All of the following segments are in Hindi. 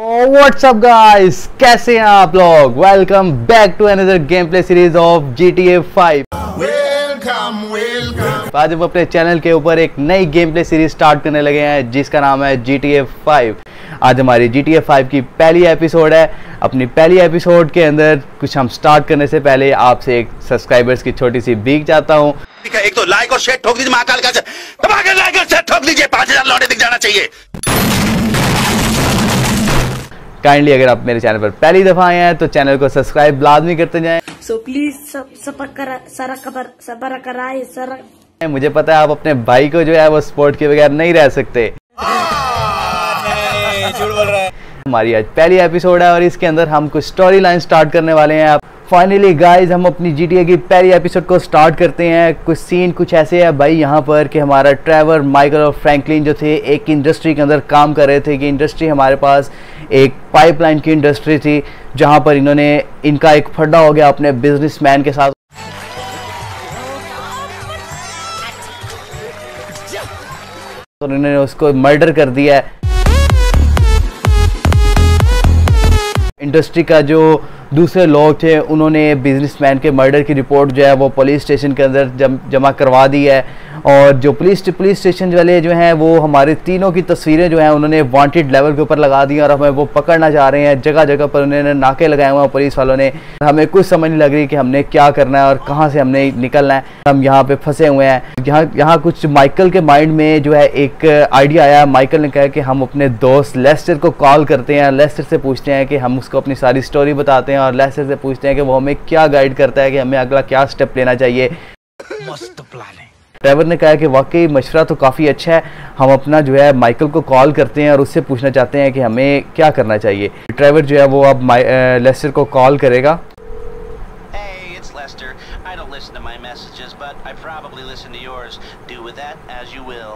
व्हाट्स अप गाइस, कैसे हैं आप लोग। Welcome back to another game play series of GTA 5। आज हम अपने चैनल के ऊपर एक नई गेम प्ले सीरीज स्टार्ट करने लगे हैं जिसका नाम है GTA 5। आज हमारी GTA 5 की पहली एपिसोड है। अपनी पहली एपिसोड के अंदर कुछ हम स्टार्ट करने से पहले आपसे एक सब्सक्राइबर्स की छोटी सी भीख चाहता हूँ। एक तो लाइक और शेयर ठोक दीजिए, महाकाल का लाइक और शेयर ठोक दीजिए, 5000 लौटे दिख जाना चाहिए काइंडली। अगर आप मेरे चैनल पर पहली दफा आए हैं तो चैनल को सब्सक्राइब लाजमी करते जाएं। सो प्लीज सबर कराएं। मुझे पता है आप अपने भाई को जो है वो सपोर्ट के बगैर नहीं रह सकते। हमारी आज पहली एपिसोड है और इसके अंदर हम कुछ स्टोरी लाइन स्टार्ट करने वाले हैं। फाइनली गाइज हम अपनी GTA की पहली एपिसोड को स्टार्ट करते हैं। कुछ सीन कुछ ऐसे है भाई यहाँ पर कि हमारा ट्रेवर, माइकल और फ्रैंकलिन जो थे एक इंडस्ट्री के अंदर काम कर रहे थे। कि इंडस्ट्री हमारे पास एक पाइपलाइन की इंडस्ट्री थी जहाँ पर इन्होंने इनका एक फड्डा हो गया अपने बिजनेसमैन के साथ। तो उन्होंने उसको मर्डर कर दिया है। इंडस्ट्री का जो दूसरे लोग थे उन्होंने बिजनेसमैन के मर्डर की रिपोर्ट जो है वो पुलिस स्टेशन के अंदर जमा करवा दी है। और जो पुलिस स्टेशन वाले जो हैं वो हमारे तीनों की तस्वीरें जो हैं उन्होंने वांटेड लेवल के ऊपर लगा दी और हमें वो पकड़ना चाह रहे हैं। जगह जगह पर उन्होंने नाके लगाए हुए हैं पुलिस वालों ने। हमें कुछ समझ नहीं लग रही कि हमने क्या करना है और कहाँ से हमने निकलना है। हम यहाँ पर फंसे हुए हैं। यहाँ कुछ माइकल के माइंड में जो है एक आइडिया आया। माइकल ने कहा कि हम अपने दोस्त लेस्टर को कॉल करते हैं, लेस्टर से पूछते हैं कि हम उसको अपनी सारी स्टोरी बताते हैं और लेस्टर से पूछते हैं कि वो हमें क्या गाइड करता है कि हमें अगला क्या स्टेप लेना चाहिए। मस्त प्लान है। ट्रेवर ने कहा कि वाकई मशवरा तो काफ़ी अच्छा है, हम अपना जो है माइकल को कॉल करते हैं और उससे पूछना चाहते हैं कि हमें क्या करना चाहिए। ट्रेवर जो है वो अब लेस्टर को कॉल करेगा। Hey, it's Lester. I don't listen to my messages, but I probably listen to yours. Do with that as you will.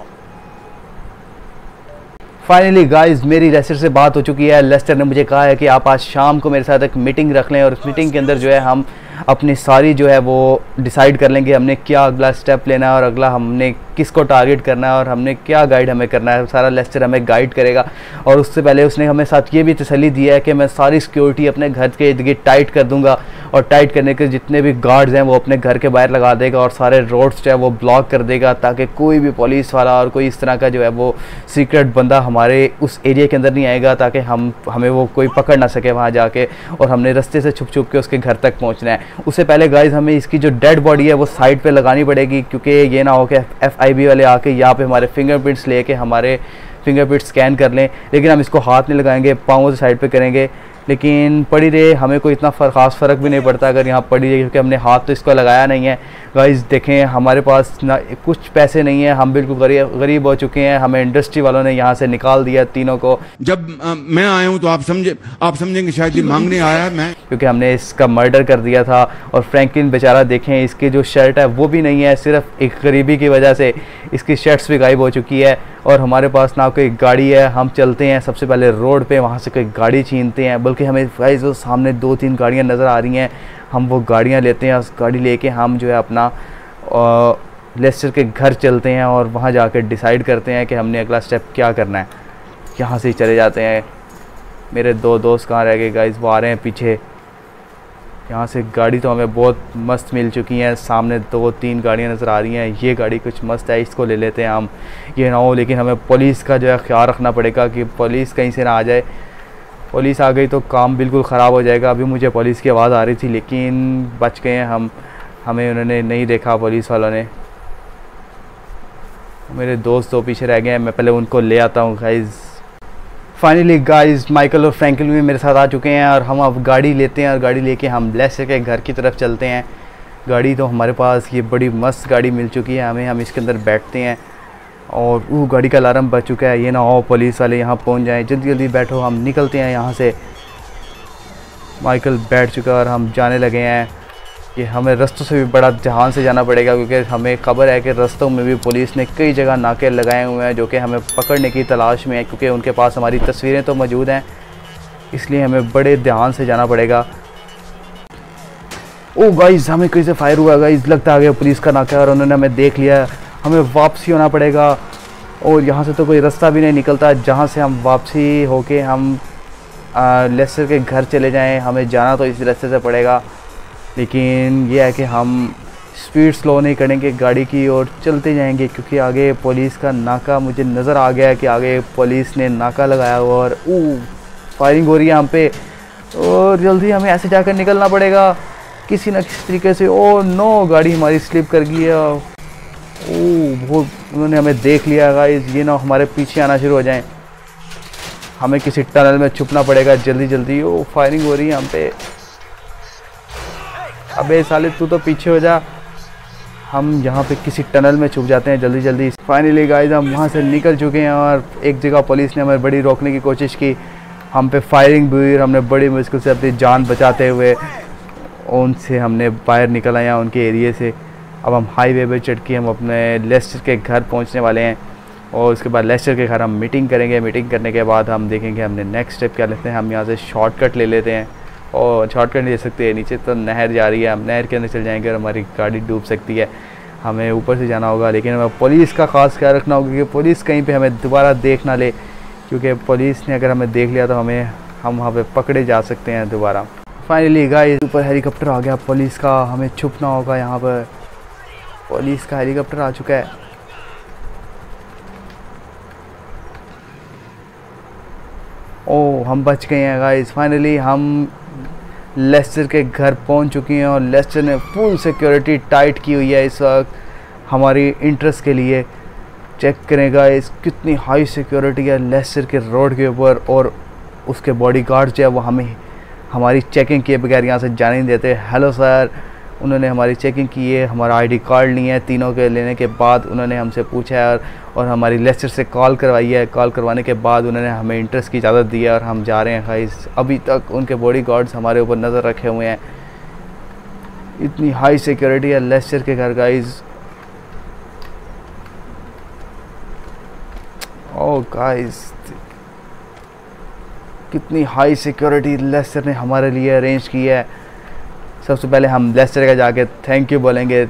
Finally guys मेरी लेस्टर से बात हो चुकी है। लेस्टर ने मुझे कहा है कि आप आज शाम को मेरे साथ एक मीटिंग रख लें और उस मीटिंग के अंदर जो है हम अपनी सारी जो है वो डिसाइड कर लेंगे हमने क्या अगला स्टेप लेना है और अगला हमने किसको टारगेट करना है और हमने क्या गाइड हमें करना है। सारा लेस्टर हमें गाइड करेगा। और उससे पहले उसने हमें साथ ये भी तसल्ली दी है कि मैं सारी सिक्योरिटी अपने घर के इर्द गिर्द टाइट कर दूंगा और टाइट करने के जितने भी गार्ड्स हैं वो अपने घर के बाहर लगा देगा और सारे रोड्स जो है वो ब्लॉक कर देगा ताकि कोई भी पुलिस वाला और कोई इस तरह का जो है वो सीक्रेट बंदा हमारे उस एरिया के अंदर नहीं आएगा ताकि हमें वो कोई पकड़ ना सके वहाँ जाके। और हमने रास्ते से छुप छुप के उसके घर तक पहुँचना है। उससे पहले गाइज हमें इसकी जो डेड बॉडी है वो साइड पे लगानी पड़ेगी क्योंकि ये ना हो कि FIB वाले आके यहाँ पे हमारे फिंगरप्रिंट्स लेके हमारे फिंगरप्रिंट स्कैन कर लें। लेकिन हम इसको हाथ नहीं लगाएंगे, पाँव से साइड पे करेंगे। लेकिन पड़ी रे हमें कोई इतना ख़ास फ़र्क भी नहीं पड़ता अगर यहाँ पड़ी रही क्योंकि हमने हाथ तो इसको लगाया नहीं है। गाइज़ देखें हमारे पास ना कुछ पैसे नहीं है, हम बिल्कुल गरीब हो चुके हैं। हमें इंडस्ट्री वालों ने यहाँ से निकाल दिया तीनों को। जब मैं आया हूँ तो आप समझेंगे शायद ये मांगने आया मैं, क्योंकि हमने इसका मर्डर कर दिया था। और फ्रैंकलिन बेचारा देखें इसकी जो शर्ट है वो भी नहीं है, सिर्फ एक गरीबी की वजह से इसकी शर्ट्स भी गायब हो चुकी है। और हमारे पास ना कोई गाड़ी है। हम चलते हैं सबसे पहले रोड पे, वहाँ से कोई गाड़ी छीनते हैं। बल्कि हमें गाइस वो सामने 2-3 गाड़ियाँ नज़र आ रही हैं। हम वो गाड़ियाँ लेते हैं, गाड़ी लेके हम जो है अपना लेस्टर के घर चलते हैं और वहाँ जाकर डिसाइड करते हैं कि हमने अगला स्टेप क्या करना है। यहाँ से ही चले जाते हैं। मेरे दो दोस्त कहाँ रह गए गाइस, वो आ रहे हैं पीछे। यहाँ से गाड़ी तो हमें बहुत मस्त मिल चुकी हैं। सामने 2-3 गाड़ियाँ नज़र आ रही हैं। ये गाड़ी कुछ मस्त है, इसको ले लेते हैं हम, ये ना हो। लेकिन हमें पुलिस का जो है ख्याल रखना पड़ेगा कि पुलिस कहीं से ना आ जाए। पुलिस आ गई तो काम बिल्कुल ख़राब हो जाएगा। अभी मुझे पुलिस की आवाज़ आ रही थी लेकिन बच गए हैं हम, हमें उन्होंने नहीं देखा पुलिस वालों ने। मेरे दोस्त तो पीछे रह गए हैं, मैं पहले उनको ले आता हूँ गाइज़। फाइनली गाइज माइकल और फ्रैंकलिन भी मेरे साथ आ चुके हैं और हम अब गाड़ी लेते हैं और गाड़ी लेके हम लेस्टर के घर की तरफ चलते हैं। गाड़ी तो हमारे पास ये बड़ी मस्त गाड़ी मिल चुकी है हमें, हम इसके अंदर बैठते हैं। और वो गाड़ी का अलार्म बज चुका है, ये ना हो पुलिस वाले यहाँ पहुँच जाएँ। जल्दी जल्दी बैठो, हम निकलते हैं यहाँ से। माइकल बैठ चुका है और हम जाने लगे हैं कि हमें रस्तों से भी बड़ा ध्यान से जाना पड़ेगा क्योंकि हमें खबर है कि रस्तों में भी पुलिस ने कई जगह नाके लगाए हुए हैं जो कि हमें पकड़ने की तलाश में है क्योंकि उनके पास हमारी तस्वीरें तो मौजूद हैं, इसलिए हमें बड़े ध्यान से जाना पड़ेगा। ओ गाइस हमें कहीं से फायर हुआ गाइस, लगता आ गया पुलिस का नाका और उन्होंने हमें देख लिया। हमें वापसी होना पड़ेगा और यहाँ से तो कोई रास्ता भी नहीं निकलता जहाँ से हम वापसी होके हम लेस्टर के घर चले जाएं। हमें जाना तो इस रास्ते से पड़ेगा, लेकिन यह है कि हम स्पीड स्लो नहीं करेंगे, गाड़ी की ओर चलते जाएंगे, क्योंकि आगे पुलिस का नाका मुझे नज़र आ गया है कि आगे पुलिस ने नाका लगाया हुआ और फायरिंग हो रही है हम पे, और जल्दी हमें ऐसे जाकर निकलना पड़ेगा किसी न किसी तरीके से। ओ नो, गाड़ी हमारी स्लिप कर गई है। बहुत उन्होंने हमें देख लिया गाइस, ये ना हमारे पीछे आना शुरू हो जाएं। हमें किसी टनल में छुपना पड़ेगा जल्दी जल्दी। ओ फायरिंग हो रही है हम पे। अबे साले तू तो पीछे हो जा। हम यहाँ पे किसी टनल में छुप जाते हैं जल्दी जल्दी। फाइनली गाइस हम वहाँ से निकल चुके हैं और एक जगह पुलिस ने हमें बड़ी रोकने की कोशिश की, हम पे फायरिंग भी हुई। हमने बड़ी मुश्किल से अपनी जान बचाते हुए उनसे हमने बाहर निकल आया उनके एरिए से। अब हम हाईवे पे चढ़ के हम अपने लेस्टर के घर पहुँचने वाले हैं और उसके बाद लेस्टर के घर हम मीटिंग करेंगे। मीटिंग करने के बाद हम देखेंगे हमने नेक्स्ट स्टेप क्या लेते हैं। हम यहाँ से शॉर्टकट ले लेते हैं और शॉर्टकट ले सकते हैं। नीचे तो नहर जा रही है, हम नहर के अंदर चले जाएंगे और हमारी गाड़ी डूब सकती है। हमें ऊपर से जाना होगा, लेकिन हमें पुलिस का ख़ास ख्याल रखना होगा कि पुलिस कहीं पे हमें दोबारा देख ना ले, क्योंकि पुलिस ने अगर हमें देख लिया तो हम वहाँ पे पकड़े जा सकते हैं दोबारा। फाइनली गाइस ऊपर हेलीकॉप्टर आ गया पुलिस का, हमें छुपना होगा यहाँ पर। पुलिस का हेलीकॉप्टर आ चुका है। ओ हम बच गए हैं गाइस। फाइनली हम लेस्टर के घर पहुंच चुके हैं और लेस्टर ने फुल सिक्योरिटी टाइट की हुई है इस वक्त हमारी इंटरेस्ट के लिए। चेक करें गाइस कितनी हाई सिक्योरिटी है लेस्टर के रोड के ऊपर, और उसके बॉडीगार्ड जो है वो हमें हमारी चेकिंग किए बगैर यहाँ से जाने नहीं देते। हेलो सर, उन्होंने हमारी चेकिंग की है, हमारा आईडी कार्ड नहीं है। तीनों के लेने के बाद उन्होंने हमसे पूछा है और हमारी लेस्टर से कॉल करवाई है। कॉल करवाने के बाद उन्होंने हमें इंटरेस्ट की इजाज़त दी है और हम जा रहे हैं गाइस। अभी तक उनके बॉडीगार्ड्स हमारे ऊपर नज़र रखे हुए हैं। इतनी हाई सिक्योरिटी है लेस्टर के घर गाइस। ओह गाइस कितनी हाई सिक्योरिटी लेस्टर ने हमारे लिए अरेंज की है। सबसे पहले हम लेस्टर का जाके थैंक यू बोलेंगे।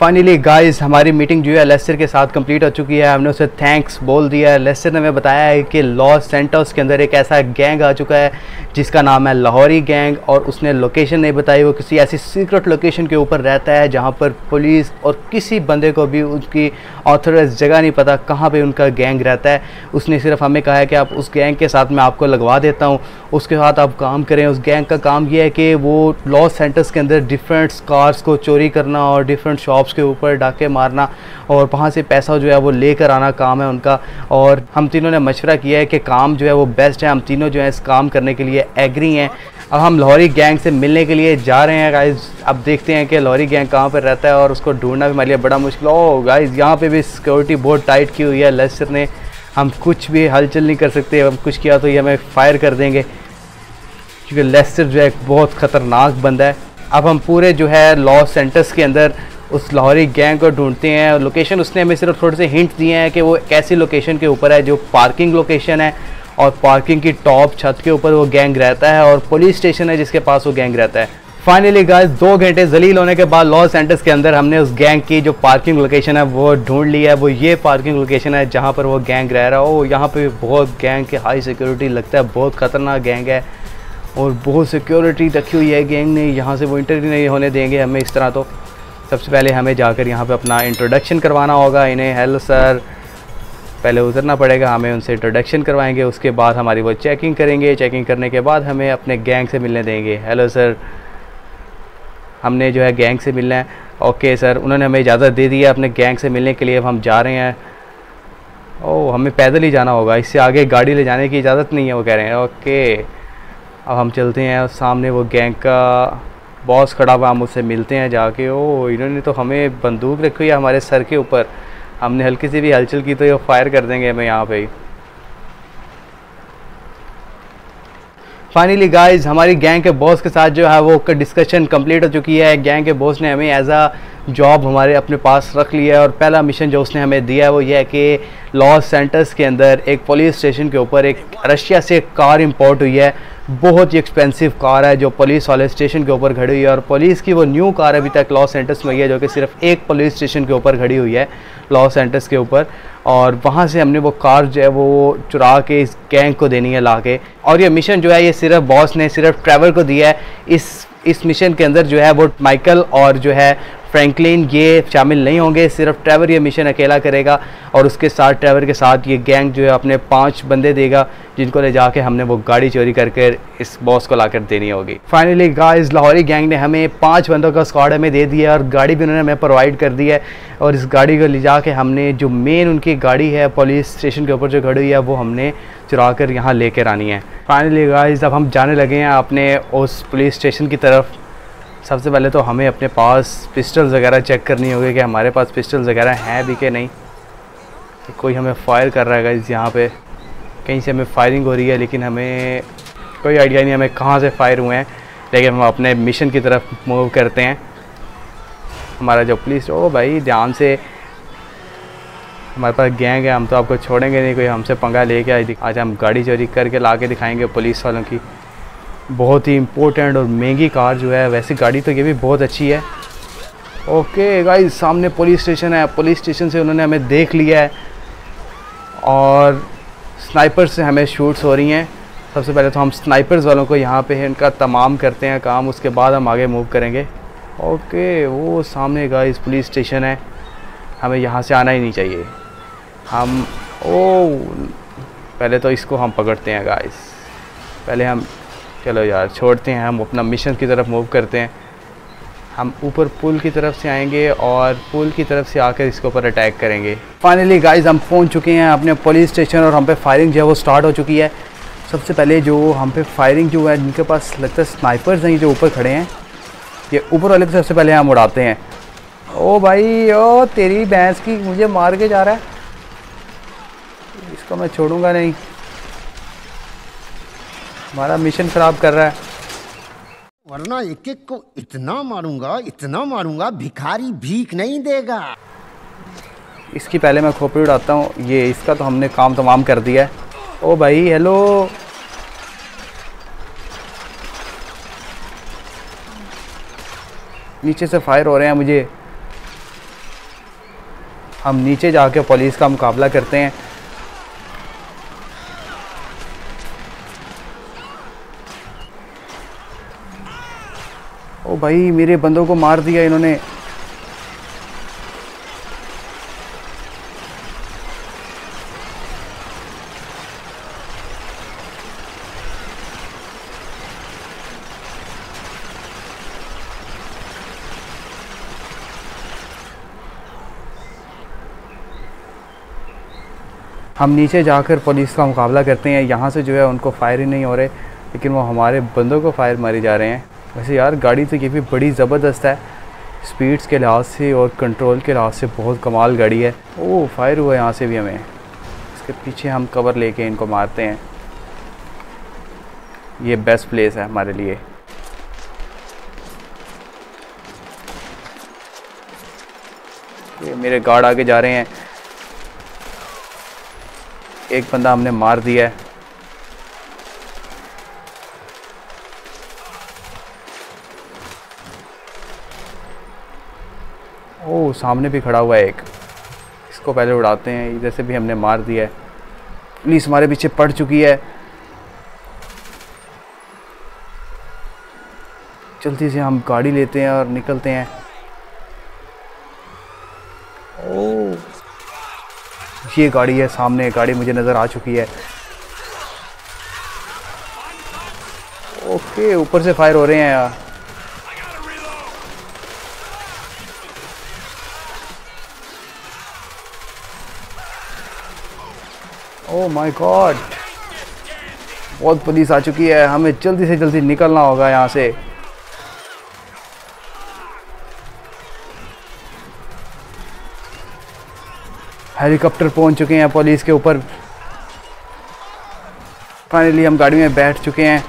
फाइनली गाइस हमारी मीटिंग जो है लेस्टर के साथ कंप्लीट हो चुकी है, हमने उसे थैंक्स बोल दिया है। लेस्टर ने हमें बताया है कि लॉस सेंटोस के अंदर एक ऐसा गैंग आ चुका है जिसका नाम है लाहौरी गैंग, और उसने लोकेशन नहीं बताई। वो किसी ऐसी सीक्रेट लोकेशन के ऊपर रहता है जहां पर पुलिस और किसी बंदे को भी उसकी ऑथराइज जगह नहीं पता कहाँ पर उनका गैंग रहता है। उसने सिर्फ हमें कहा है कि आप उस गैंग के साथ मैं आपको लगवा देता हूँ, उसके साथ आप काम करें। उस गैंग का काम यह है कि वो लॉस सेंटोस के अंदर डिफरेंट कार्स को चोरी करना और डिफरेंट शॉप्स के ऊपर डाके मारना और वहाँ से पैसा जो है वो लेकर आना काम है उनका। और हम तीनों ने मशवरा किया है कि काम जो है वो बेस्ट है। हम तीनों जो है इस काम करने के लिए एग्री हैं। अब हम लाहौरी गैंग से मिलने के लिए जा रहे हैं गाइस। अब देखते हैं कि लाहौरी गैंग कहाँ पर रहता है और उसको ढूंढना भी हमारे लिए बड़ा मुश्किल। ओह गाइस यहाँ पे भी सिक्योरिटी बहुत टाइट की हुई है लेस्टर ने। हम कुछ भी हलचल नहीं कर सकते, हम कुछ किया तो ये हमें फायर कर देंगे, क्योंकि लेस्टर जो है बहुत ख़तरनाक बंदा है। अब हम पूरे जो है लॉस सेंटोस के अंदर उस लाहौरी गैंग को ढूंढते हैं। और लोकेशन उसने हमें सिर्फ थोड़े से हिंट दिए हैं कि वो कैसी लोकेशन के ऊपर है, जो पार्किंग लोकेशन है और पार्किंग की टॉप छत के ऊपर वो गैंग रहता है, और पुलिस स्टेशन है जिसके पास वो गैंग रहता है। फाइनली गाइस 2 घंटे जलील होने के बाद लॉस सेंटोस के अंदर हमने उस गैंग की जो पार्किंग लोकेशन है वो ढूंढ ली है। वो ये पार्किंग लोकेशन है जहाँ पर वो गैंग रह रहा है। और यहाँ पर बहुत गैंग के हाई सिक्योरिटी लगता है, बहुत ख़तरनाक गैंग है और बहुत सिक्योरिटी रखी हुई है गैंग ने। यहाँ से वो एंटर नहीं होने देंगे हमें इस तरह। तो सबसे पहले हमें जाकर यहाँ पे अपना इंट्रोडक्शन करवाना होगा इन्हें। हेलो सर, पहले उतरना पड़ेगा, हमें उनसे इंट्रोडक्शन करवाएंगे, उसके बाद हमारी वो चेकिंग करेंगे। चेकिंग करने के बाद हमें अपने गैंग से मिलने देंगे। हेलो सर, हमने जो है गैंग से मिलना है। ओके सर, उन्होंने हमें इजाज़त दे दी है अपने गैंग से मिलने के लिए। अब हम जा रहे हैं। ओह हमें पैदल ही जाना होगा, इससे आगे गाड़ी ले जाने की इजाज़त नहीं है वो कह रहे हैं। ओके अब हम चलते हैं। सामने वो गैंग का बॉस खड़ा हुआ, हम उससे मिलते हैं जाके। ओ इन्होंने तो हमें बंदूक रखी हुई है हमारे सर के ऊपर, हमने हल्की सी भी हलचल की तो ये फायर कर देंगे हमें यहाँ पे। फाइनली गाइस हमारी गैंग के बॉस के साथ जो है वो डिस्कशन कंप्लीट हो चुकी है। गैंग के बॉस ने हमें एज अ जॉब हमारे अपने पास रख लिया है, और पहला मिशन जो उसने हमें दिया है वो ये है कि लॉस सेंटोस के अंदर एक पुलिस स्टेशन के ऊपर एक रशिया से कार इंपोर्ट हुई है बहुत ही एक्सपेंसिव कार है जो पुलिस वाले स्टेशन के ऊपर खड़ी हुई है, और पुलिस की वो न्यू कार अभी तक लॉस सैंटोस में है जो कि सिर्फ एक पुलिस स्टेशन के ऊपर खड़ी हुई है लॉस सैंटोस के ऊपर। और वहाँ से हमने वो कार जो है वो चुरा के इस गैंग को देनी है ला के। और ये मिशन जो है ये सिर्फ बॉस ने सिर्फ ट्रेवर को दिया है। इस मिशन के अंदर जो है वो माइकल और जो है फ्रैंकलिन ये शामिल नहीं होंगे, सिर्फ ट्रेवर ये मिशन अकेला करेगा। और उसके साथ ट्रेवर के साथ ये गैंग जो है अपने 5 बंदे देगा जिनको ले जाके हमने वो गाड़ी चोरी करके इस बॉस को लाकर देनी होगी। फाइनली गाइस लाहौरी गैंग ने हमें 5 बंदों का स्क्वाड हमें दे दिया है और गाड़ी भी उन्होंने हमें प्रोवाइड कर दी है। और इस गाड़ी को ले जाके हमने जो मेन उनकी गाड़ी है पुलिस स्टेशन के ऊपर जो खड़ी हुई है वो हमने चुरा कर यहाँ लेकर आनी है। फाइनली गाइस अब हम जाने लगे हैं अपने उस पुलिस स्टेशन की तरफ। सबसे पहले तो हमें अपने पास पिस्टल्स वगैरह चेक करनी होगी कि हमारे पास पिस्टल्स वगैरह हैं भी कि नहीं। कोई हमें फायर कर रहा है गाइस, यहाँ पे कहीं से हमें फायरिंग हो रही है लेकिन हमें कोई आइडिया नहीं हमें कहाँ से फायर हुए हैं। लेकिन हम अपने मिशन की तरफ मूव करते हैं। हमारा जो पुलिस ओ भाई ध्यान से, हमारे पास गैंग है, हम तो आपको छोड़ेंगे नहीं, कोई हमसे पंगा लेके आज हम गाड़ी चोरी करके ला के दिखाएँगे पुलिस वालों की। बहुत ही इम्पोर्टेंट और महंगी कार जो है, वैसे गाड़ी तो ये भी बहुत अच्छी है। ओके गाइस सामने पुलिस स्टेशन है, पुलिस स्टेशन से उन्होंने हमें देख लिया है और स्नाइपर से हमें शूट्स हो रही हैं। सबसे पहले तो हम स्नाइपर्स वालों को यहाँ पे इनका तमाम करते हैं काम, उसके बाद हम आगे मूव करेंगे। ओके वो सामने गाइस पुलिस स्टेशन है, हमें यहाँ से आना ही नहीं चाहिए। हम पहले तो इसको हम पकड़ते हैं गाइस, पहले हम चलो यार छोड़ते हैं, हम अपना मिशन की तरफ मूव करते हैं। हम ऊपर पुल की तरफ से आएंगे और पुल की तरफ से आकर इसके ऊपर अटैक करेंगे। फाइनली गाइस हम पहुंच चुके हैं अपने पुलिस स्टेशन और हम पे फायरिंग जो है वो स्टार्ट हो चुकी है। सबसे पहले जो हम पे फायरिंग जो है जिनके पास लगता है स्नाइपर्स हैं जो ऊपर खड़े हैं, ये ऊपर वाले को सबसे पहले हम उड़ाते हैं। ओ भाई ओ तेरी भैंस की, मुझे मार के जा रहा है, इसको मैं छोड़ूंगा नहीं, हमारा मिशन खराब कर रहा है, वरना एक एक को इतना मारूंगा भिखारी भीख नहीं देगा। इसकी पहले मैं खोपड़ी उड़ाता हूँ, ये इसका तो हमने काम तमाम कर दिया है। ओ भाई हेलो, नीचे से फायर हो रहे हैं मुझे। हम नीचे जाके पुलिस का मुकाबला करते हैं। ओ भाई मेरे बंदों को मार दिया इन्होंने। हम नीचे जाकर पुलिस का मुकाबला करते हैं। यहाँ से जो है उनको फायर ही नहीं हो रहे लेकिन वो हमारे बंदों को फायर मारे जा रहे हैं। वैसे यार गाड़ी तो ये भी बड़ी ज़बरदस्त है, स्पीड्स के लिहाज से और कंट्रोल के लिहाज से बहुत कमाल गाड़ी है। ओह फायर हुआ यहाँ से भी हमें, इसके पीछे हम कवर लेके इनको मारते हैं, ये बेस्ट प्लेस है हमारे लिए। ये मेरे गार्ड आगे जा रहे हैं, एक बंदा हमने मार दिया है। ओह सामने भी खड़ा हुआ है एक, इसको पहले उड़ाते हैं, इधर से भी हमने मार दिया है। पुलिस हमारे पीछे पड़ चुकी है, जल्दी से हम गाड़ी लेते हैं और निकलते हैं। ओह ये गाड़ी है सामने, गाड़ी मुझे नज़र आ चुकी है। ओके ऊपर से फायर हो रहे हैं यार। ओह माय गॉड बहुत पुलिस आ चुकी है, हमें जल्दी से जल्दी निकलना होगा यहाँ से। हेलीकॉप्टर पहुँच चुके हैं पुलिस के ऊपर। फाइनली हम गाड़ी में बैठ चुके हैं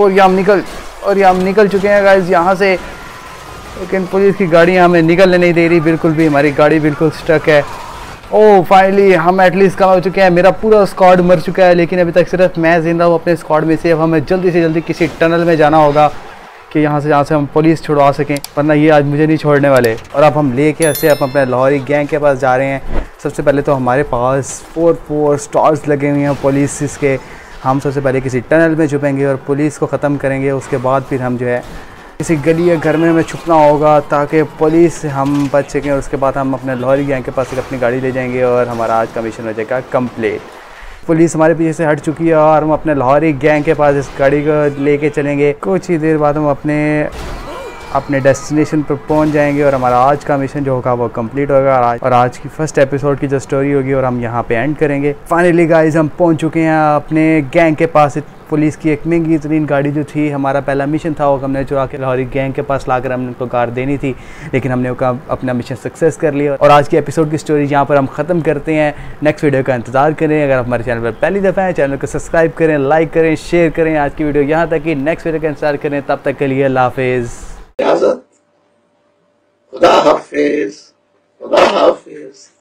और यहाँ हम निकल चुके हैं गाइस यहाँ से, लेकिन पुलिस की गाड़ियाँ हमें निकलने नहीं दे रही बिल्कुल भी, हमारी गाड़ी बिल्कुल स्टक है। ओह फाइनली हम एटलीस्ट कम हो चुके हैं, मेरा पूरा स्क्वाड मर चुका है लेकिन अभी तक सिर्फ मैं जिंदा हूँ अपने स्क्वाड में से। अब हमें जल्दी से जल्दी किसी टनल में जाना होगा कि यहाँ से हम पुलिस छुड़वा सकें, वरना ये आज मुझे नहीं छोड़ने वाले। और अब हम लेके ऐसे अब अपने लाहौरी गैंग के पास जा रहे हैं। सबसे पहले तो हमारे पास 4 स्टार्स लगे हुए हैं पुलिस के। हम सबसे पहले किसी टनल में छुपेंगे और पुलिस को ख़त्म करेंगे। उसके बाद फिर हम जो है किसी गली या घर में हमें छुपना होगा ताकि पुलिस से हम बच सकें। और उसके बाद हम अपने लाहौरी गैंग के पास अपनी गाड़ी ले जाएंगे और हमारा आज का मिशन हो जाएगा कंप्लीट। पुलिस हमारे पीछे से हट चुकी है और हम अपने लाहौरी गैंग के पास इस गाड़ी को लेके चलेंगे। कुछ ही देर बाद हम अपने डेस्टिनेशन पर पहुंच जाएंगे और हमारा आज का मिशन जो होगा वो कंप्लीट होगा। और आज की फर्स्ट एपिसोड की जो स्टोरी होगी और हम यहाँ पे एंड करेंगे। फाइनली गाइस हम पहुँच चुके हैं अपने गैंग के पास। पुलिस की एक महंगी तरीन गाड़ी जो थी, हमारा पहला मिशन था वो हमने चुरा के लाहौरी गैंग के पास लाकर हमने उनको कार देनी थी, लेकिन हमने अपना मिशन सक्सेस कर लिया। और आज के एपिसोड की स्टोरी यहाँ पर हम ख़त्म करते हैं। नेक्स्ट वीडियो का इंतजार करें। अगर आप हमारे चैनल पर पहली दफ़ा हैं, चैनल को सब्सक्राइब करें, लाइक करें, शेयर करें। आज की वीडियो यहाँ तक ही, नेक्स्ट वीडियो का इंतजार करें। तब तक के लिए अल्लाह हाफिज़।